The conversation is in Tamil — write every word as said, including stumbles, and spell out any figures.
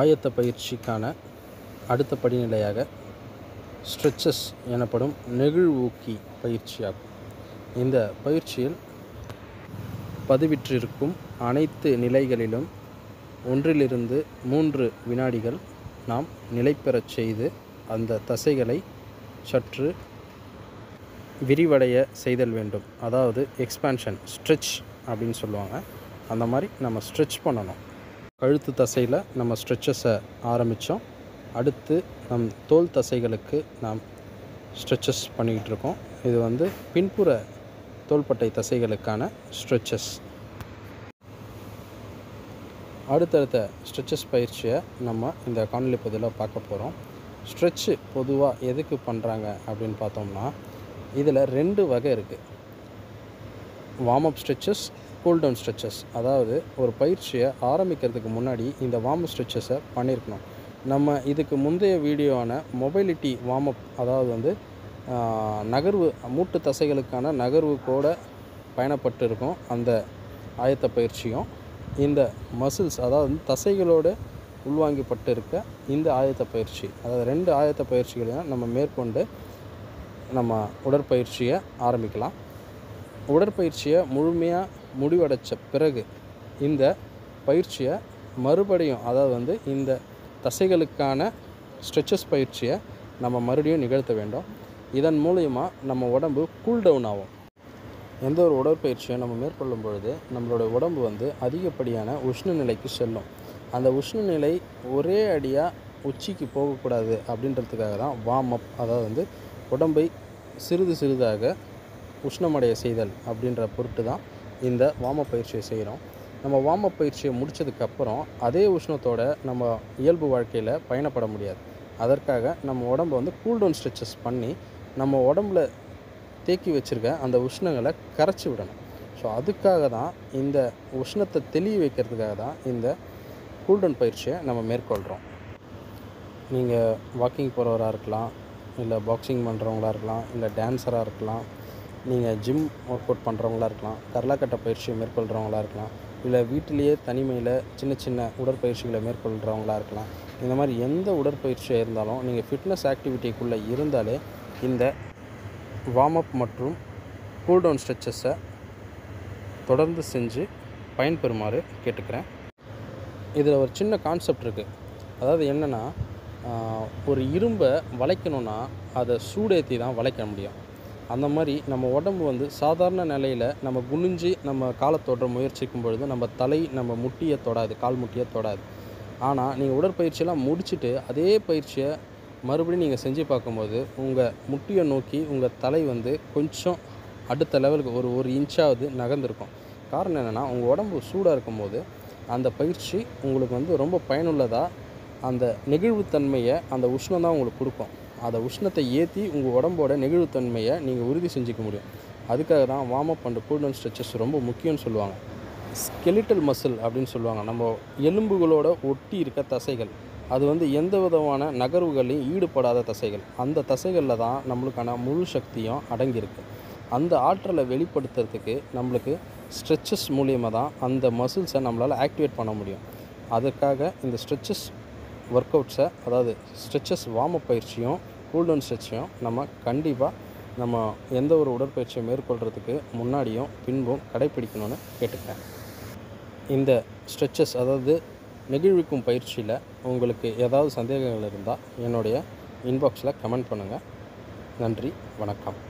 ஆயத்த பயிற்சிக்கான அடுத்த படிநிலையாக ஸ்ட்ரெச்சஸ் எனப்படும் நெகிழ்வூக்கி பயிற்சியாகும். இந்த பயிற்சியில் பதிவிற்றிருக்கும் அனைத்து நிலைகளிலும் ஒன்றிலிருந்து மூன்று வினாடிகள் நாம் நிலைப்பெறச் செய்து அந்த தசைகளை சற்று விரிவடைய செய்தல் வேண்டும். அதாவது எக்ஸ்பேன்ஷன் ஸ்ட்ரெச் அப்படின்னு சொல்லுவாங்க. அந்த மாதிரி நம்ம ஸ்ட்ரெச் பண்ணணும். கழுத்து தசையில் நம்ம ஸ்ட்ரெச்சஸை ஆரம்பித்தோம். அடுத்து நம் தோல் தசைகளுக்கு நாம் ஸ்ட்ரெச்சஸ் பண்ணிக்கிட்டு இருக்கோம். இது வந்து பின்புற தோள்பட்டை தசைகளுக்கான ஸ்ட்ரெச்சஸ். அடுத்தடுத்த ஸ்ட்ரெச்சஸ் பயிற்சியை நம்ம இந்த காணொலி பதிவில் பார்க்க போகிறோம். ஸ்ட்ரெச்சு பொதுவாக எதுக்கு பண்ணுறாங்க அப்படின்னு பார்த்தோம்னா, இதில் ரெண்டு வகை இருக்குது. Warm up stretches, cool down stretches. அதாவது ஒரு பயிற்சியை ஆரம்பிக்கிறதுக்கு முன்னாடி இந்த வார்ம்அப் ஸ்ட்ரெச்சஸை பண்ணியிருக்கணும். நம்ம இதுக்கு முந்தைய வீடியோவான மொபைலிட்டி வார்ம்அப், அதாவது வந்து நகர்வு, மூட்டு தசைகளுக்கான நகர்வு கூட பயணப்பட்டு இருக்கும் அந்த ஆயத்த பயிற்சியும், இந்த மசில்ஸ் அதாவது தசைகளோடு உள்வாங்கப்பட்டு இருக்க இந்த ஆயத்த பயிற்சி, அதாவது ரெண்டு ஆயத்த பயிற்சிகளையும் நம்ம மேற்கொண்டு நம்ம உடற்பயிற்சியை ஆரம்பிக்கலாம். உடற்பயிற்சியை முழுமையாக முடிவடைச்ச பிறகு இந்த பயிற்சியை மறுபடியும், அதாவது வந்து இந்த தசைகளுக்கான ஸ்ட்ரெச்சஸ் பயிற்சியை நம்ம மறுபடியும் நிகழ்த்த வேண்டும். இதன் மூலயமா நம்ம உடம்பு கூல்டவுன் ஆகும். எந்த ஒரு உடற்பயிற்சியை நம்ம மேற்கொள்ளும் பொழுது நம்மளோட உடம்பு வந்து அதிகப்படியான உஷ்ணநிலைக்கு செல்லும். அந்த உஷ்ணநிலை ஒரே அடியாக உச்சிக்கு போகக்கூடாது அப்படின்றதுக்காக தான் வார்ம் அப், அதாவது வந்து உடம்பை சிறிது சிறிதாக உஷ்ணமடைய செய்தல் அப்படின்ற பொருட்டு தான் இந்த வார்ம் அப் பயிற்சியை செய்கிறோம். நம்ம வார்ம் அப் பயிற்சியை முடித்ததுக்கப்புறம் அதே உஷ்ணத்தோடு நம்ம இயல்பு வாழ்க்கையில் பயணப்பட முடியாது. அதற்காக நம்ம உடம்பை வந்து கூல்டவுன் ஸ்ட்ரெச்சஸ் பண்ணி நம்ம உடம்புல தேக்கி வச்சுருக்க அந்த உஷ்ணங்களை கரைச்சி விடணும். ஸோ அதுக்காக தான் இந்த உஷ்ணத்தை தெளிய வைக்கிறதுக்காக தான் இந்த கூல்டவுன் பயிற்சியை நம்ம மேற்கொள்கிறோம். நீங்கள் வாக்கிங் போகிறவராக இருக்கலாம், இல்லை பாக்ஸிங் பண்ணுறவங்களாக இருக்கலாம், இல்லை டான்ஸராக இருக்கலாம், நீங்கள் ஜிம் ஒர்க் அவுட் பண்ணுறவங்களாக இருக்கலாம், கரலாக்கட்டை பயிற்சியை மேற்கொள்கிறவங்களாக இருக்கலாம், இல்லை வீட்டிலேயே தனிமையில் சின்ன சின்ன உடற்பயிற்சிகளை மேற்கொள்கிறவங்களாக இருக்கலாம். இந்த மாதிரி எந்த உடற்பயிற்சியாக இருந்தாலும் நீங்கள் ஃபிட்னஸ் ஆக்டிவிட்டிக்குள்ளே இருந்தாலே இந்த வார்ம்அப் மற்றும் கூல்டவுன் ஸ்ட்ரெச்சஸை தொடர்ந்து செஞ்சு பயன்பெறுமாறு கேட்டுக்கிறேன். இதில் ஒரு சின்ன கான்செப்ட் இருக்குது. அதாவது என்னென்னா, ஒரு இரும்பை வளைக்கணுன்னா அதை சூடேற்றி தான் வளைக்க முடியும். அந்த மாதிரி நம்ம உடம்பு வந்து சாதாரண நிலையில் நம்ம குனிஞ்சு நம்ம காலை தொடுற முயற்சிக்கும் பொழுது நம்ம தலை நம்ம முட்டியை தொடாது, கால் முட்டியை தொடாது. ஆனால் நீங்கள் உடற்பயிற்சியெல்லாம் முடிச்சுட்டு அதே பயிற்சியை மறுபடியும் நீங்கள் செஞ்சு பார்க்கும்போது உங்கள் முட்டியை நோக்கி உங்கள் தலை வந்து கொஞ்சம் அடுத்த லெவலுக்கு ஒரு ஒரு இன்ச்சாவது நகர்ந்துருக்கும். காரணம் என்னென்னா, உங்கள் உடம்பு சூடாக இருக்கும்போது அந்த பயிற்சி உங்களுக்கு வந்து ரொம்ப பயனுள்ளதாக, அந்த நெகிழ்வுத்தன்மையை அந்த உஷ்ணம் தான் உங்களுக்கு கொடுக்கும். அதை உஷ்ணத்தை ஏற்றி உங்கள் உடம்போட நெகிழ்வுத்தன்மையை நீங்கள் உறுதி செஞ்சுக்க முடியும். அதுக்காக தான் warm up and cool down stretches ரொம்ப முக்கியம்னு சொல்லுவாங்க. ஸ்கெலிட்டல் மசில் அப்படின்னு சொல்லுவாங்க, நம்ம எலும்புகளோட ஒட்டி இருக்க தசைகள். அது வந்து எந்த விதமான நகர்வுகளையும் ஈடுபடாத தசைகள். அந்த தசைகளில் தான் நம்மளுக்கான முழு சக்தியும் அடங்கியிருக்கு. அந்த ஆற்றலை வெளிப்படுத்துறதுக்கு நம்மளுக்கு ஸ்ட்ரெச்சஸ் மூலிமா தான் அந்த மசில்ஸை நம்மளால் ஆக்டிவேட் பண்ண முடியும். அதுக்காக இந்த ஸ்ட்ரெச்சஸ் ஒர்க் அவுட்ஸை, அதாவது ஸ்ட்ரெச்சஸ் வார்ம் அப் பயிற்சியும் கூல்டவுன் ஸ்ட்ரெச்சையும் நம்ம கண்டிப்பாக நம்ம எந்த ஒரு உடற்பயிற்சியை மேற்கொள்கிறதுக்கு முன்னாடியும் பின்பும் கடைப்பிடிக்கணும்னு கேட்டுக்கிறேன். இந்த ஸ்ட்ரெச்சஸ், அதாவது நெகிழ்விக்கும் பயிற்சியில் உங்களுக்கு ஏதாவது சந்தேகங்கள் இருந்தால் என்னுடைய இன்பாக்ஸில் கமெண்ட் பண்ணுங்கள். நன்றி, வணக்கம்.